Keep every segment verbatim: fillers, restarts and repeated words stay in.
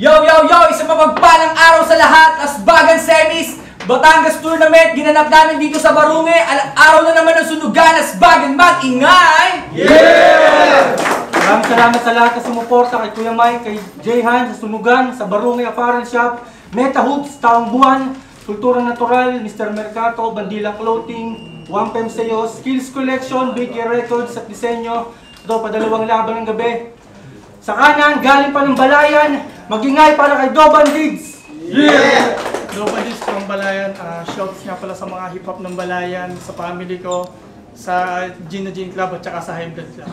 Yo, yo, yo! Isang mapagpalang araw sa lahat! Asbagan Semis Batangas Tournament! Ginanap namin dito sa Barunge! Araw na naman ng sunugan! Asbagan mag-ingay! Yeah! Maraming salamat sa lahat na sumuporta kay Kuya Mike, kay Jay Han sa sunugan, sa Barunge Affair Shop, Meta Hoops, Taong Buwan, Kultura Natural, Mister Mercato, Bandila Clothing, Wampem Skills Collection, Big Records at Disenyo. Ito, padalawang laban ng gabi. Sa kanan, galing pa ng Balayan, mag-ingay para kay Dobandids! Yeah! Dobandids from Balayan, uh, shouts nga pala sa mga hip-hop ng Balayan, sa family ko, sa Gina Jean Club at saka sa Hybrid Club.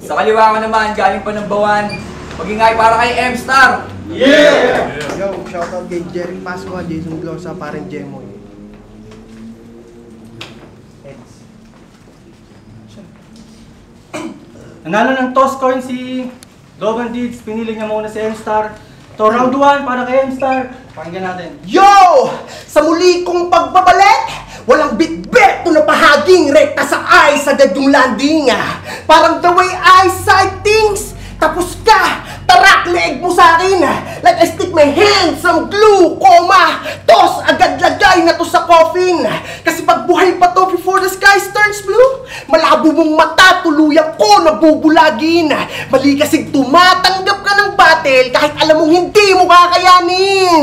Sa kaliwa ko naman, galing pa ng Bawan, mag-ingay para kay M Star! Yeah! Yo, shoutout kay Jerik Masmo, Jay Sunglow sa Parent Demo. Nanalo ng toss coin si Globantids, piniling niya muna si M-Star. To round one para kay M-Star. Pakinggan natin. Yo! Sa muli kong pagbabalik, walang bitbit to na pahaging rekta sa eyes agad yung landing. Parang the way I sight things, tapos ka, tarak leeg mo sa akin. Like I stick my hand some glue, coma, toss agad lagay na to sa coffin. Kasi pag buhay pa to before the sky turns blue, malabo mong mata, tuluyang ko nabubulagin. Mali kasing tumatanggap ka ng battle kahit alam mong hindi mo kakayanin.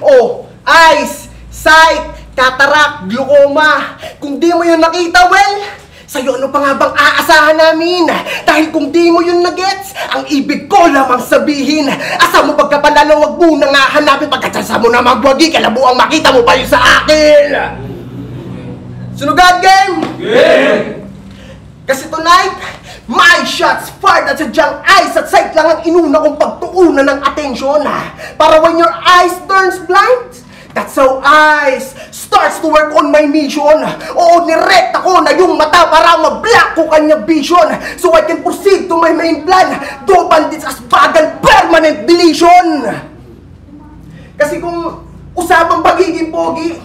Oh, eyes, sight, katarak, glaucoma. Kung di mo yun nakita, well, sa'yo ano pa nga bang aasahan namin? Dahil kung di mo yun nagets, ang ibig ko lamang sabihin, asa mo pagkapanalo, wag mo na nga hanapin. Pagkatsa mo na magwagi, kalabuang makita mo pa yun sa akin. Sunugan game! Game! Kasi tonight, my shots fired at sadyang eyes at sight lang ang inuna kong pagtuunan ng atensyon. Para when your eyes turns blind, that's how eyes starts to work on my mission. Oo, nirekta ko na yung mata para ma-block ko kanya vision. So I can proceed to my main plan, Dobandids Asbagan Permanent Delision. Kasi kung usapang pagiging pogi,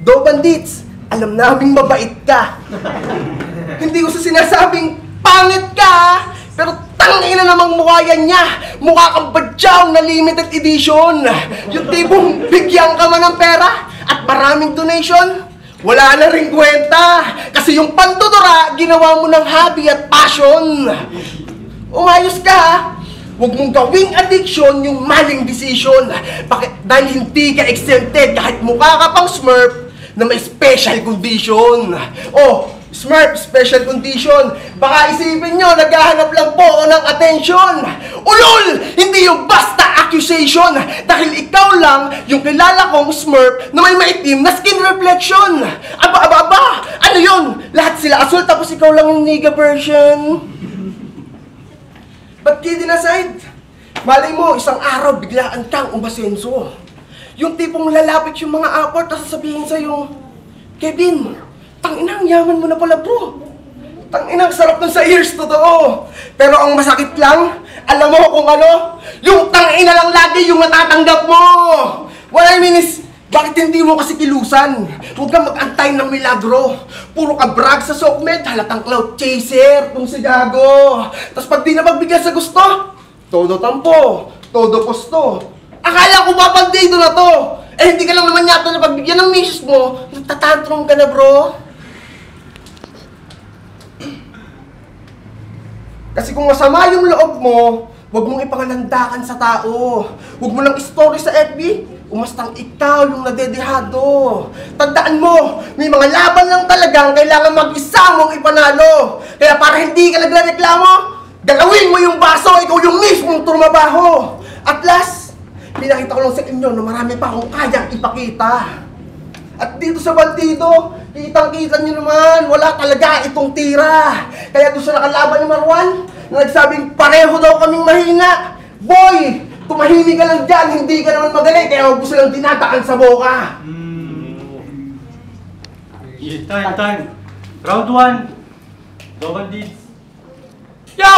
Dobandids, alam naming mabait ka. Hindi ko sa sinasabing pangit ka, pero tangina namang mukha yan niya. Mukha kang badyaw na limited edition. Yung tipong bigyan ka man ng pera at maraming donation, wala na rin kwenta. Kasi yung pandodora, ginawa mo ng hobby at passion. Umayos ka, huwag mong gawing addiction yung maling decision. Bakit? Dahil hindi ka exempted kahit mukha ka pang smurf na may special condition. Oh, smart special condition. Baka isipin nyo, naghahanap lang po ako ng atensyon. Ulol! Hindi yung basta accusation. Dahil ikaw lang yung kilala kong smurf na may maitim na skin reflection. Aba, aba, aba! Ano yun? Lahat sila asul tapos ikaw lang yung nigga version. Ba't kidding aside? Malay mo, isang araw biglaan kang umasenso. Yung tipong lalapit yung mga apart at sasabihin sa'yo, Kevin, tangina, ang yaman mo na pala, bro. Tangina, ang sarap nun sa ears, totoo. Pero ang masakit lang, alam mo kung ano, yung tangina lang lagi yung natatanggap mo. What I mean is, bakit hindi mo kasi kilusan? Huwag kang mag-antay ng milagro. Puro ka brag sa sockmed, halatang cloud chaser, kung sigago. Tapos pag di na magbigay sa gusto, todo tampo, todo kosto. Akala ko ba pag dito na to? Eh, hindi ka lang naman yato na pagbigyan ng misis mo, nagtatantrum ka na, bro. Kasi kung masama yung loob mo, huwag mong ipangalandakan sa tao. Huwag mo lang story sa F B, umastang ikaw yung nadedehado. Tandaan mo, may mga laban lang talagang kailangan mag-isa mong ipanalo. Kaya para hindi ka nagreklamo, galawin mo yung baso, ikaw yung mismong tumabaho. At last, pinakita ko lang sa inyo na marami pa akong kayang ipakita. At dito sa bandido, kitang-kita nyo naman, wala talaga itong tira. Kaya doon sa nakalaban ni Marwan, na nagsabing pareho daw kaming mahina. Boy, tumahimik ka lang dyan, hindi ka naman magaling, kaya huwag ko silang dinataan sa boka. Mm. Yeah, time, time. Round one. Dobandids. Yo!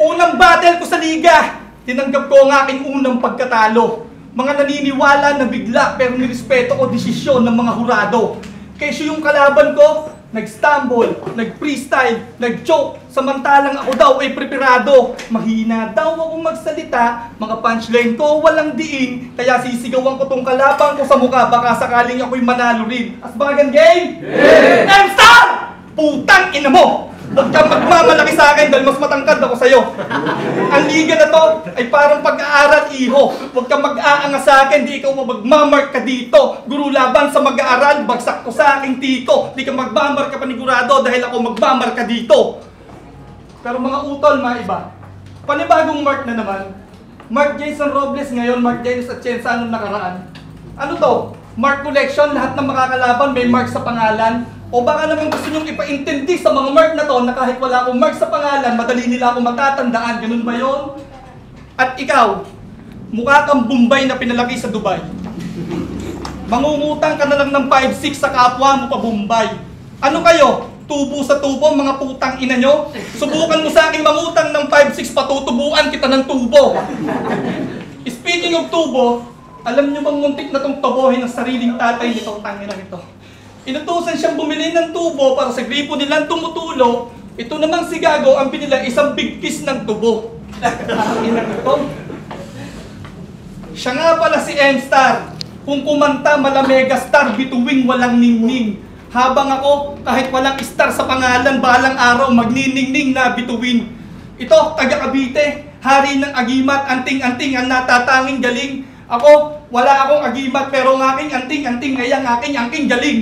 Unang battle ko sa liga. Tinanggap ko ang aking unang pagkatalo. Mga naniniwala na bigla pero nirespeto ko desisyon ng mga hurado. Kaysa yung kalaban ko, nag-stumble, nag-freestyle, nag-choke, samantalang ako daw ay preparado. Mahina daw akong magsalita, mga punchline ko walang diin, kaya sisigawan ko tong kalabang ko sa mukha, baka sakaling ako'y manalo rin. Asbagan game? Game! M-Star! Putang ina mo! Huwag kang magmamalaki sa akin dahil mas matangkad ako sa'yo. Ang liga na to ay parang pag-aaral, iho. Huwag kang mag-aangas sa akin, di ikaw magmamark ka dito. Guru laban sa mag-aaral, bagsak ko sa aking tito. Di ka magmamark ka panigurado dahil ako magmamark ka dito. Pero mga utol, mga iba, panibagong mark na naman. Mark Jason Robles ngayon, Mark Dennis at Jen Sanon nakaraan. Ano to? Mark collection, lahat ng makakalaban may mark sa pangalan. O baka naman gusto nyong ipaintindi sa mga mark na to na kahit wala akong mark sa pangalan, madali nila akong matatandaan. Ganun ba yun? At ikaw, mukha kang Bombay na pinalaki sa Dubai. Mangungutang ka na lang ng five six sa kapwa mo pa Bombay. Ano kayo? Tubo sa tubo, mga putang ina nyo? Subukan mo sa akin mangutang ng five six, patutubuan kita ng tubo. Speaking of tubo, alam nyo bang muntik na tong tubohin ang sariling tatay nitong tangina nito? Inutusan siyang bumili ng tubo para sa gripo nilang tumutulo. Ito namang si Gago ang binila isang big piece ng tubo. Siya nga pala si M-Star. Kung kumanta, malamega star, bituwing walang ningning. Habang ako, kahit walang star sa pangalan, balang araw magniningning na bituin. Ito, taga Cavite, hari ng agimat, anting-anting ang natatanging galing. Ako, wala akong agimat pero ang aking anting-anting ngayang aking angking galing.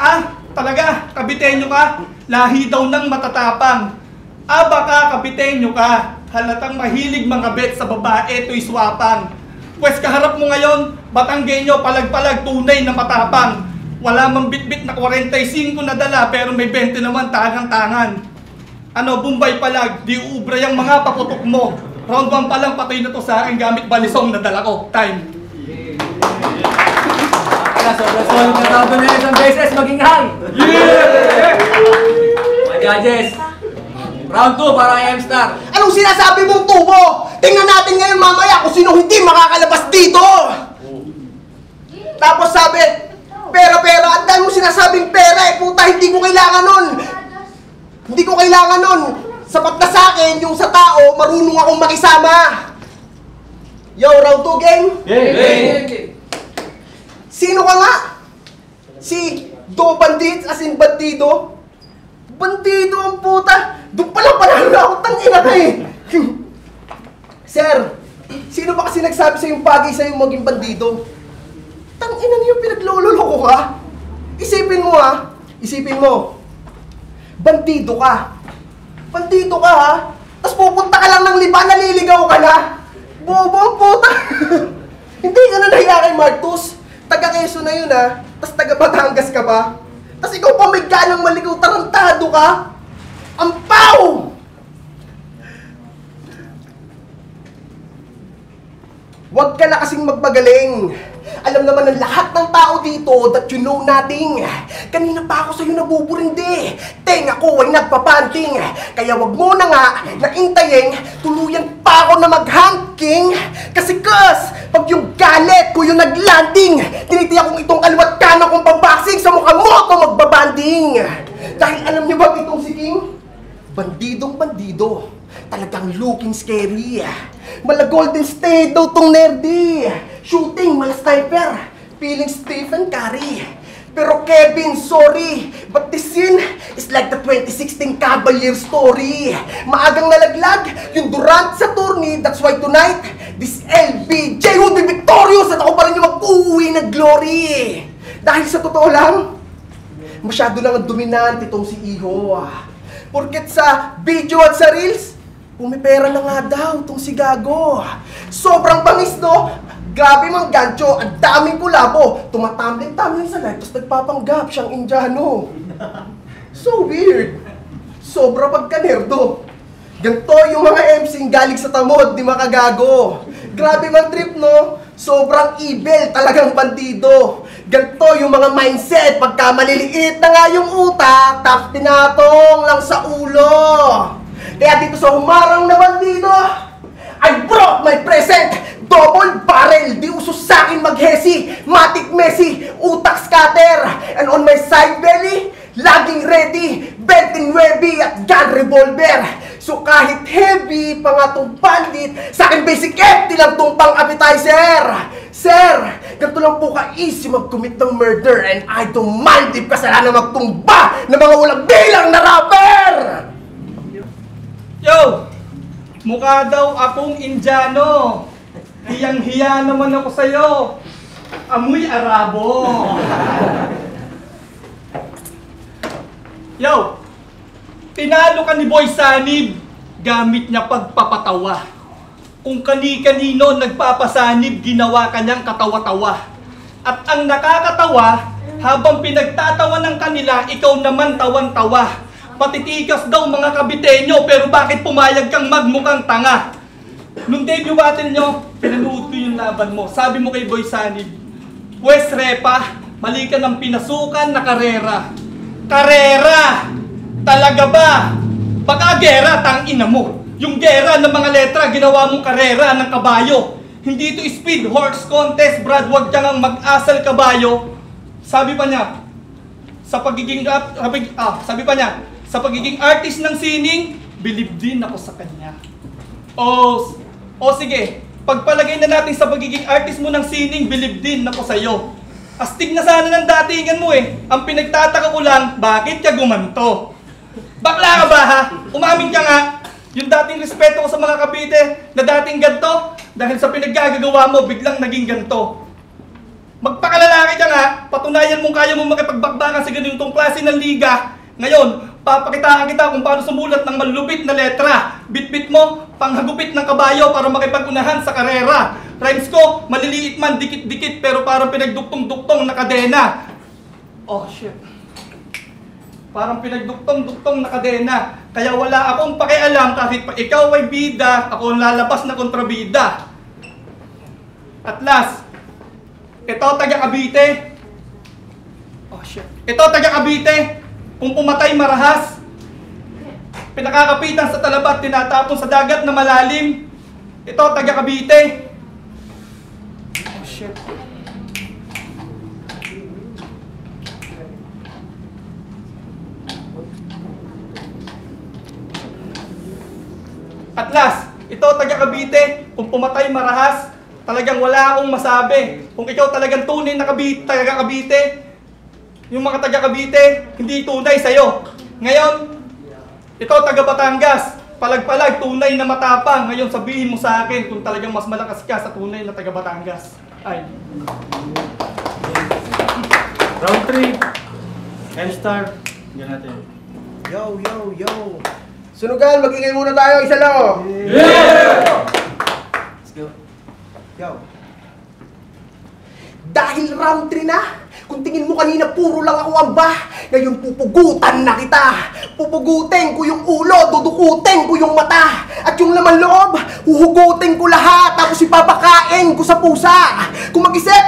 Ah, talaga, Caviteño ka, lahi daw ng matatapang. Ah, baka Caviteño ka, halatang mahilig mga bet sa babae, to'y swapang. Pwes kaharap mo ngayon, Batanggenyo, palag-palag, tunay na matapang. Wala mang bitbit na forty-five na dala, pero may twenty naman tangang-tangan. Ano, Bombay palag, di ubra yung mga paputok mo. Round one pa lang, patay na to sa akin gamit balisong na dala ko. Time. Sobra-sobra na tabo na isang beses, maging hang! Yeah! Mga judges, round two para kay M-Star. Anong sinasabi mong tubo? Tingnan natin ngayon mamaya kung sino hindi makakalabas dito! Oh. Tapos sabi, pera-pera, ang dahil mo sinasabing pera eh, puta, hindi ko kailangan nun! Hindi ko kailangan nun! Sapat na sa akin, yung sa tao, marunong akong makisama! Yo, round two, gang! Gang! Gang! Sino ka nga? Si Dobandids, as in bandido? Bandido ang puta! Doon pala panalo na ako, tangina ka eh! Sir, sino ba kasi nagsabi sa'yo yung bagay sa'yo maging bandido? Tangina niyo, pinaglololoko ka? Isipin mo ha, isipin mo. Bandido ka. Bandido ka ha? Tapos pupunta ka lang ng liba, naliligaw ka na? Bobo ang puta! Hindi ka na nahiya kay Martus. Taga Quezon na yun ha, tas taga Batangas ka pa. Tas ikaw pa may ganang maligaw, tarantado ka. Ampaw! Huwag ka na kasing magmagaling. Alam naman ng lahat ng tao dito that you know nothing. Kanina pa ako sa'yo nabuburindi. Tenga ko ay nagpapanting. Kaya wag mo na nga naintayin, tuluyan pa ako na mag-hunking. Kasi kus, pag yung galit ko yung nag-landing, tinitiyak kong itong kaliwat kanan kong pambaksing sa mukha mo ito magbabanding. Dahil alam niyo ba itong si King? Bandidong bandido. Talagang looking scary. Mala Golden State daw tong nerdy. Shooting, mala sniper. Feeling Stephen Curry. Pero Kevin, sorry, but this scene is like the twenty sixteen Cavalier story. Maagang nalaglag yung Durant sa tourney. That's why tonight, this L B J will be victorious at ako pa rin yung mag-uwi na glory. Dahil sa totoo lang, masyado lang ang dominante itong si Iho. Porket sa video at sa reels, pumipera na nga daw itong si Gago. Sobrang bangis no? Grabe mang gancho, ang daming kulabo. Tumatamling-tamling sa live, tapos nagpapanggap siyang Indiano. So weird. Sobra pagkanerdo. Ganto yung mga M C galing sa tamod, di makagago. Grabe mang trip no? Sobrang evil, talagang bandido. Ganto yung mga mindset, pagka maliliit na nga yung utak, tap tinatong lang sa ulo. Kaya dito sa humarang na bandido, I brought my present, double barrel, di uso sa akin maghesi, matik Messi, utak scatter, and on my side belly, laging ready, belting webby at gun revolver. So kahit heavy pa nga tong bandit, sa akin basic empty lang tong pang appetizer. Sir, ganito lang po ka-easy mag-commit ng murder, and I don't mind if kasalanan magtumba ng mga walang bilang na rapper! Yo! Mukha daw akong Indiano. Hiyang-hiya naman ako sa'yo. Amoy Arabo. Yo! Pinalo ka ni Boy Sanib gamit niya pagpapatawa. Kung kani-kanino nagpapasanib, ginawa ka niyang katawa-tawa. At ang nakakatawa, habang pinagtatawa ng kanila, ikaw naman tawan-tawa. Matitigas daw mga kabitenyo, pero bakit pumayag kang magmukhang tanga? Nung debut battle nyo, pinanood ko yung laban mo. Sabi mo kay Boy Sanib, Wes Repa, mali ka ng pinasukan na karera. Karera! Talaga ba? Baka gera, tangina mo. Yung gera ng mga letra, ginawa mong karera ng kabayo. Hindi ito speed horse contest, Brad. Huwag kang ang mag-asal kabayo. Sabi pa niya, sa pagiging, ah, ah, sabi pa niya, sa pagiging artist ng sining, believe din ako sa kanya. O, o sige, pagpalagay na natin sa pagiging artist mo ng sining, believe din ako sa'yo. Astig na sana ng datingan mo eh. Ang pinagtataka ko lang, bakit ka gumanto? Bakla ka ba ha? Umamin ka nga. Yung dating respeto ko sa mga kabite na dating ganto, dahil sa pinaggagawa mo, biglang naging ganto. Magpakalalaki ka nga, patunayan mong kaya mong makipagbakbakan sa ganitong klase ng liga. Ngayon, papakitaan kita kung paano sumulat ng malupit na letra. Bitbit mo, panghagupit ng kabayo para makipagunahan sa karera. Rhymes ko, maliliit man, dikit-dikit, pero parang pinagduktong-duktong na kadena. Oh, shit. Parang pinagduktong-duktong na kadena. Kaya wala akong pakialam kahit pa ikaw ay bida, ako ang lalabas na kontrabida. At last, ito taga Cavite. Oh, shit. Ito taga Cavite. Kung pumatay marahas, pinakakapitan sa talabat, tinatapon sa dagat na malalim. Ito, taga Cavite. Oh, shit. At last, ito, taga Cavite. Kung pumatay marahas, talagang wala akong masabi. Kung ikaw talagang tunay na Cavite, taga Cavite, yung mga taga Cavite, hindi tunay sa'yo. Ngayon, ito taga Batangas, palag-palag, tunay na matapang. Ngayon sabihin mo sa akin kung talagang mas malakas ka sa tunay na taga Batangas. Ay. Round three. M-Star. Diyan natin. Yo, yo, yo. Sunugan, mag-ingay muna tayo. Isa lang oh. Yeah! Let's go. Yo. Dahil round three na, kung tingin mo kanina puro lang ako ang bah, ngayon pupugutan na kita. Pupugutin ko yung ulo, dudukutin ko yung mata. At yung laman loob, huhugutin ko lahat. Tapos ipapakain ko sa pusa. Kung mag-isip,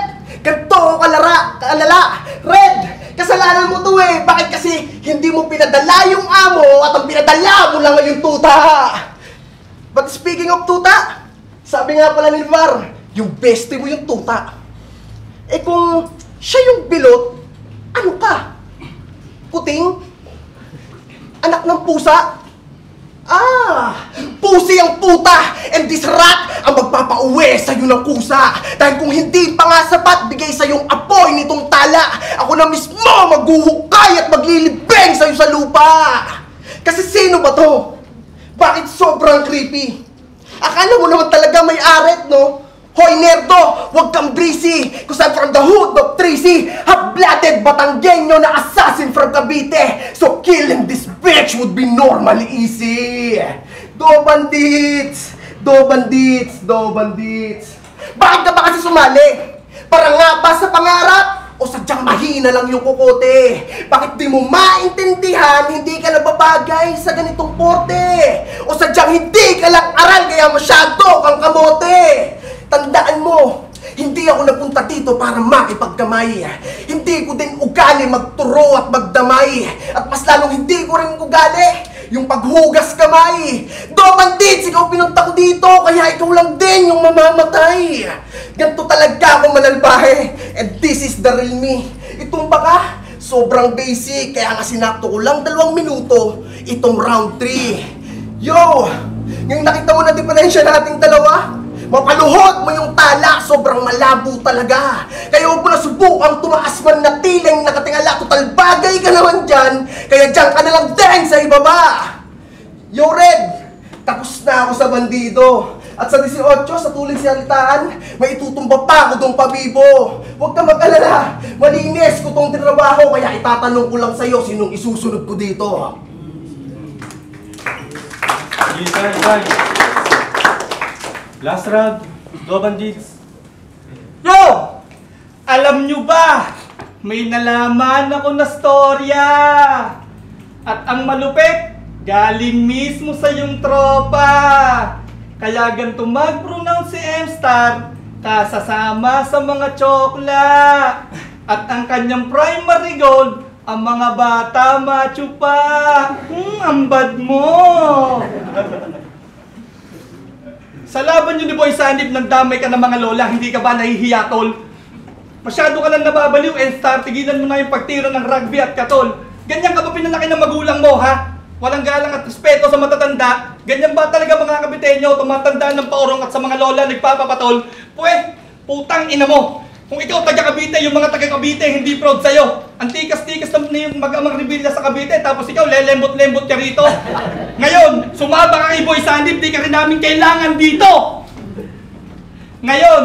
ganito ako kalara, kalala. Red, kasalanan mo to eh. Bakit kasi hindi mo pinadala yung amo at ang pinadala mo lang ay yung tuta. But speaking of tuta, sabi nga pala ni Var, yung beste mo yung tuta. Eh kung siya yung bilot, ano ka? Puting? Anak ng pusa? Ah! Pusi ang puta! And this rat ang magpapauwi sa'yo ng kusa! Dahil kung hindi pa nga sapat, bigay sa'yong apoy nitong tala! Ako na mismo maghuhukay at maglilibeng sa'yo sa lupa! Kasi sino ba to? Bakit sobrang creepy? Akala mo naman talaga may aret, no? Hoy nerdo, huwag kang breezy. Kusang from the hood of Tracy, half-blooded Batanggenyo na assassin from Cavite. So killing this bitch would be normally easy. Dobandids, Dobandids, Dobandids. Bakit ka ba kasi sumali? Para nga ba sa pangarap? O sadyang mahina lang yung kukote? Bakit di mo maintindihan, hindi ka nababagay sa ganitong porte? O sadyang hindi ka lang aral kaya masyado kang kamote? Tandaan mo, hindi ako napunta dito para makipagkamay. Hindi ko din ugali magturo at magdamay. At mas lalong hindi ko rin ugali yung paghugas kamay. Dobandids, ikaw pinunta ko dito, kaya ikaw lang din yung mamamatay. Ganto talaga ako malalbahe. And this is the real me. Itong baka, sobrang basic. Kaya nga sinakto ko lang dalawang minuto itong round three. Yo! Ngayon nakita mo na diferensya nating dalawa? Mapaluhod mo yung tala, sobrang malabo talaga. Kaya huwag mo na subukang tumaas man na tiling nakatingala. Total bagay ka naman dyan, kaya dyan ka na lang din sa ibaba. Yo Red, tapos na ako sa bandido. At sa eighteen, sa tulig siyalitaan, may itutumba pa ako dong pabibo. Huwag ka mag-alala, malinis ko tong trabaho. Kaya itatanong ko lang sa'yo sinong isusunod ko dito. Yes, last round, Globantids. Yo! Alam nyo ba, may nalaman ako na storya. At ang malupit, galing mismo sa yung tropa. Kaya ganito mag-pronounce si M Star, kasasama sa mga tsokla. At ang kanyang primary goal, ang mga bata machupa. Hmm, ambad mo! Sa laban nyo ni Boy Sanib, nang damay ka ng mga lola, hindi ka ba nahihiya, tol? Masyado ka lang nababaliw, N-Star, tigilan mo na yung pagtira ng rugby at katol. Ganyan ka ba pinalaki ng magulang mo, ha? Walang galang at respeto sa matatanda? Ganyan ba talaga mga kapitenyo, tumatandaan ng paurong at sa mga lola, nagpapapatol? Pwes, putang ina mo! Kung ikaw taga Cavite, yung mga taga Cavite, hindi proud sa'yo. Ang tikas-tikas na yung mag-amang reveal sa Cavite, tapos ikaw, lelembot-lembot ka rito. Ngayon, sumaba ka kay Boy Sanib, di ka rin namin kailangan dito. Ngayon,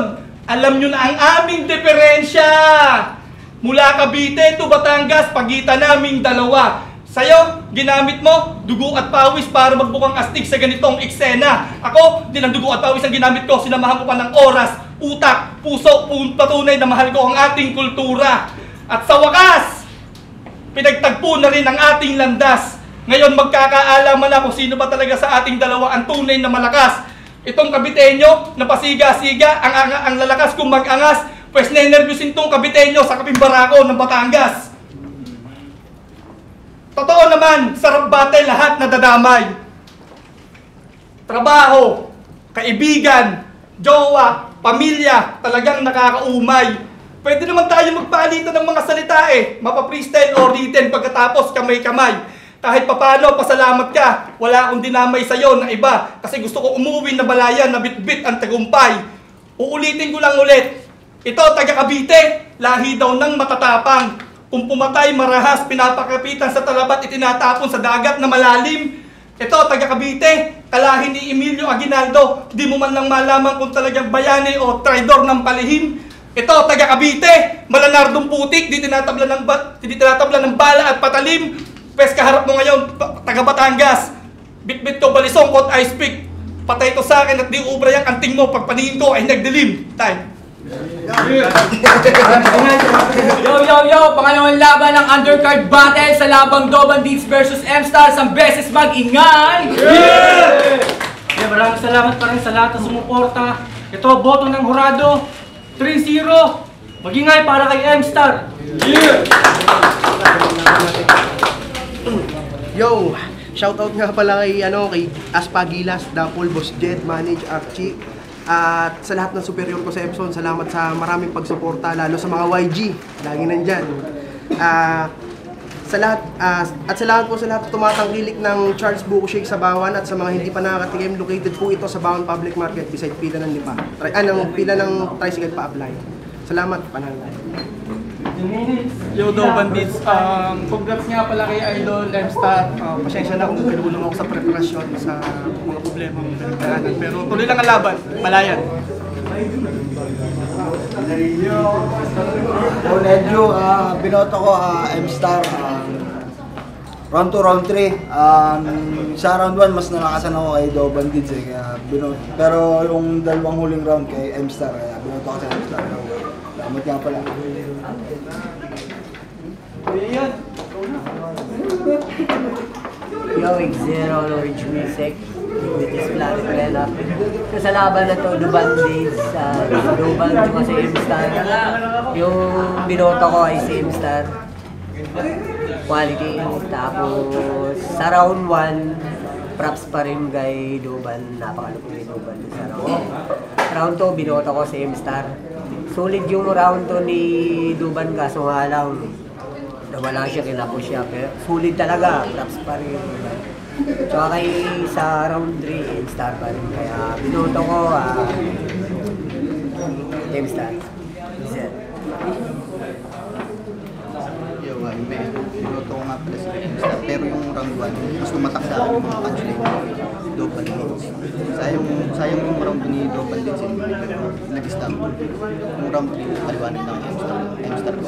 alam nyo na ang aming diferensya. Mula Cavite to Batangas, pagitan naming dalawa. Sa'yo, ginamit mo dugo at pawis para magbukang astig sa ganitong eksena. Ako, din ang dugo at pawis ang ginamit ko, sinamahan ko pa ng oras, utak, puso, patunay na mahal ko ang ating kultura. At sa wakas, pinagtagpo na rin ang ating landas. Ngayon magkakaalaman na kung sino ba talaga sa ating dalawa ang tunay na malakas. Itong Kabitenyo na pasiga-siga, ang, ang, ang lalakas kung mag-angas, pwes na-nervyusin tong Kabitenyo sa Kapimbarako ng Batangas. Totoo naman, sarap battle lahat nadadamay. Trabaho, kaibigan, jowa, pamilya, talagang nakakaumay. Pwede naman tayo magpalitan ng mga salita eh. Mapa-freestyle or written pagkatapos kamay-kamay. Kahit papano, pasalamat ka. Wala akong dinamay sa'yo na iba. Kasi gusto ko umuwi na Balayan na bitbit ang tagumpay. Uulitin ko lang ulit. Ito, taga Cavite, lahi daw ng matatapang. Kung pumatay, marahas, pinapakapitan sa talabat, itinatapon sa dagat na malalim. Ito, taga Cavite, kalahi ni Emilio Aguinaldo. Di mo man lang malaman kung talagang bayani o traidor ng palihim. Ito, taga Cavite, malanardong putik, di tinatabla ng, ba tinatabla ng bala at patalim. Pwes kaharap mo ngayon, taga Batangas. Bitbit ko balisong kot ice pick. Patay ito sa akin at di ubra yung anting mo. Pagpaningin ko ay nagdilim. Time. Yo, yo, yo! Pangalawang laban ng undercard battle sa labang Dobandids versus M-Star. Sang beses mag-ingay! Yeah! Yeah, maraming salamat pa rin sa lahat na sumuporta. Ito, boto ng hurado. three zero! Mag-ingay para kay M-Star! Yeah! Yo! Shoutout nga pala kay, ano, kay Aspagilas, Dapol, Boss Jet, Manage, Archie. At sa lahat ng superior ko sa Epson, salamat sa maraming pagsuporta, lalo sa mga Y G. Lagi nandyan. Ah... Uh, Sa lahat, uh, at sa lahat po sa lahat tumatangkilik ng Charles Buco Shake sa Bawan at sa mga hindi pa nakakatikim, located po ito sa Bawan Public Market beside pila ng lipa. Try, anong pila ng tricycle pa-apply. Salamat, panahal. Yo, Dobandids. Um, congrats nga pala kay Idol, M-Star. Uh, pasensya na kung pinulong ako sa preparasyon sa mga problema ng nagdaranan. Pero tuloy lang ang laban, Balayan. Don Edrew, uh, binoto ko uh, M-Star. Uh, round two, round three. Um, sa round one, mas nalakasan ako kay Dobandids eh, kaya binoto. Pero yung dalawang huling round kay M-Star, kaya binoto ko sa M-Star. Salamat nga pala. Yo, Igzero, Orange Music. With this Planet Trella. Sa laban na to, Dobandids, uh, Doban, tsaka si M-Star. Yung binoto ko ay si M-Star. Quality. Tapos sa round one, props pa rin kay Doban. Napakalupit ni Doban sa round one. Round two, binoto ko si M Star. Solid yung round two ni Doban, kaso nga lang, nawala siya, kinapos siya. Pero solid talaga, props pa rin. Tsaka kay sa round three, M Star pa rin. Kaya binoto ko, uh, M Star. Zed. Yung uh, binoto ko nga pala si M Star, pero yung round one, mas tumatak sa akin mga punchline. Globantids. Sayang, sayang yung round ni Globantids eh. Nag-stamp. Yung round three, kaliwanan ng M Star. M Star.